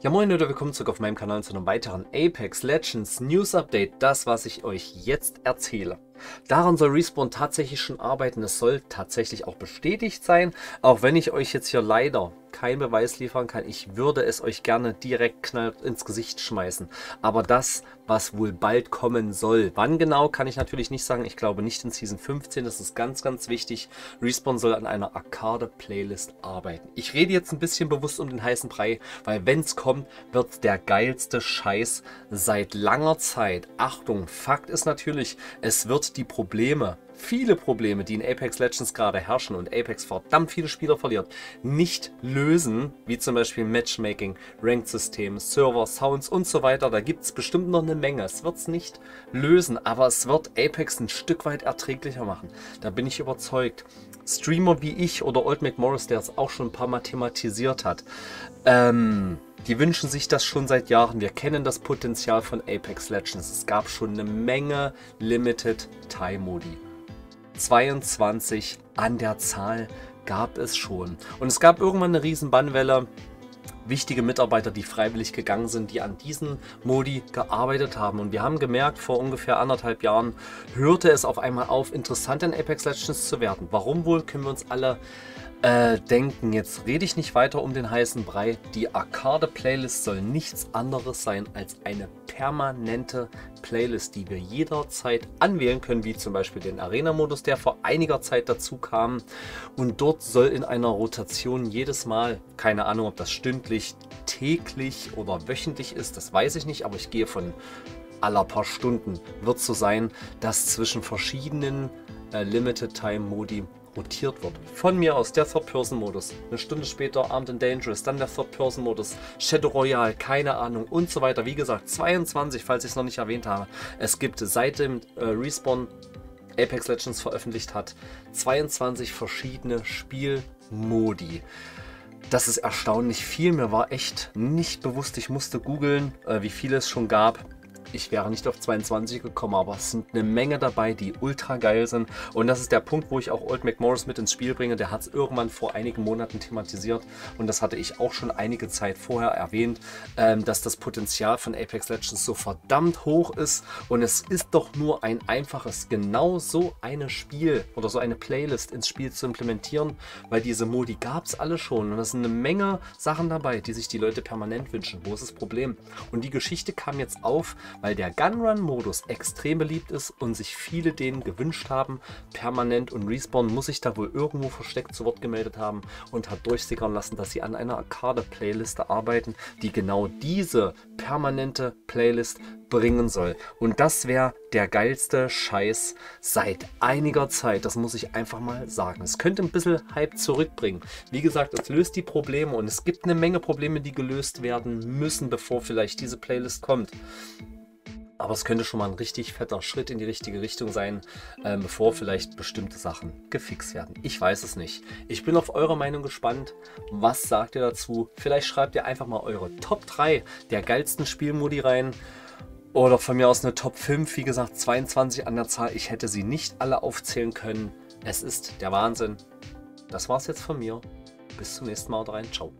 Ja moin Leute, willkommen zurück auf meinem Kanal zu einem weiteren Apex Legends News Update, das was ich euch jetzt erzähle. Daran soll Respawn tatsächlich schon arbeiten, es soll tatsächlich auch bestätigt sein, auch wenn ich euch jetzt hier leider keinen Beweis liefern kann, ich würde es euch gerne direkt knallt ins Gesicht schmeißen, aber das, was wohl bald kommen soll, wann genau, kann ich natürlich nicht sagen, ich glaube nicht in Season 15, das ist ganz, ganz wichtig, Respawn soll an einer Arcade-Playlist arbeiten. Ich rede jetzt ein bisschen bewusst um den heißen Brei, weil wenn es kommt, wird der geilste Scheiß seit langer Zeit. Achtung, Fakt ist natürlich, es wird die Probleme, viele Probleme, die in Apex Legends gerade herrschen und Apex verdammt viele Spieler verliert, nicht lösen, wie zum Beispiel Matchmaking, Ranked-System, Server, Sounds und so weiter. Da gibt es bestimmt noch eine Menge. Es wird es nicht lösen, aber es wird Apex ein Stück weit erträglicher machen. Da bin ich überzeugt. Streamer wie ich oder Old Mac Morris, der es auch schon ein paar Mal thematisiert hat, die wünschen sich das schon seit Jahren. Wir kennen das Potenzial von Apex Legends. Es gab schon eine Menge Limited Time Modi. 22 an der Zahl gab es schon. Und es gab irgendwann eine riesen Bannwelle. Wichtige Mitarbeiter, die freiwillig gegangen sind, die an diesen Modi gearbeitet haben. Und wir haben gemerkt, vor ungefähr 1,5 Jahren hörte es auf einmal auf, interessant in Apex Legends zu werden. Warum wohl, können wir uns alle denken. Jetzt rede ich nicht weiter um den heißen Brei. Die Arcade-Playlist soll nichts anderes sein als eine permanente Playlist, die wir jederzeit anwählen können, wie zum Beispiel den Arena-Modus, der vor einiger Zeit dazu kam. Und dort soll in einer Rotation jedes Mal, keine Ahnung, ob das stündlich, täglich oder wöchentlich ist, das weiß ich nicht, aber ich gehe von aller paar Stunden, wird so sein, dass zwischen verschiedenen Limited-Time-Modi rotiert wird. Von mir aus der Third-Person-Modus, eine Stunde später Armed and Dangerous, dann der Third-Person-Modus, Shadow Royale, keine Ahnung und so weiter. Wie gesagt, 22, falls ich es noch nicht erwähnt habe. Es gibt seit dem Respawn Apex Legends veröffentlicht hat, 22 verschiedene Spielmodi. Das ist erstaunlich viel. Mir war echt nicht bewusst, ich musste googeln, wie viele es schon gab. Ich wäre nicht auf 22 gekommen, aber es sind eine Menge dabei, die ultra geil sind. Und das ist der Punkt, wo ich auch Old Mac Morris mit ins Spiel bringe. Der hat es irgendwann vor einigen Monaten thematisiert. Und das hatte ich auch schon einige Zeit vorher erwähnt, dass das Potenzial von Apex Legends so verdammt hoch ist. Und es ist doch nur ein einfaches, genau so eine Spiel oder so eine Playlist ins Spiel zu implementieren. Weil diese Modi gab es alle schon. Und es sind eine Menge Sachen dabei, die sich die Leute permanent wünschen. Wo ist das Problem? Und die Geschichte kam jetzt auf, weil der Gunrun-Modus extrem beliebt ist und sich viele den gewünscht haben, permanent, und Respawn muss sich da wohl irgendwo versteckt zu Wort gemeldet haben und hat durchsickern lassen, dass sie an einer Arcade-Playliste arbeiten, die genau diese permanente Playlist bringen soll. Und das wäre der geilste Scheiß seit einiger Zeit, das muss ich einfach mal sagen. Es könnte ein bisschen Hype zurückbringen. Wie gesagt, es löst die Probleme und es gibt eine Menge Probleme, die gelöst werden müssen, bevor vielleicht diese Playlist kommt. Aber es könnte schon mal ein richtig fetter Schritt in die richtige Richtung sein, bevor vielleicht bestimmte Sachen gefixt werden. Ich weiß es nicht. Ich bin auf eure Meinung gespannt. Was sagt ihr dazu? Vielleicht schreibt ihr einfach mal eure Top 3 der geilsten Spielmodi rein. Oder von mir aus eine Top 5. Wie gesagt, 22 an der Zahl. Ich hätte sie nicht alle aufzählen können. Es ist der Wahnsinn. Das war's jetzt von mir. Bis zum nächsten Mal. Haut rein. Ciao.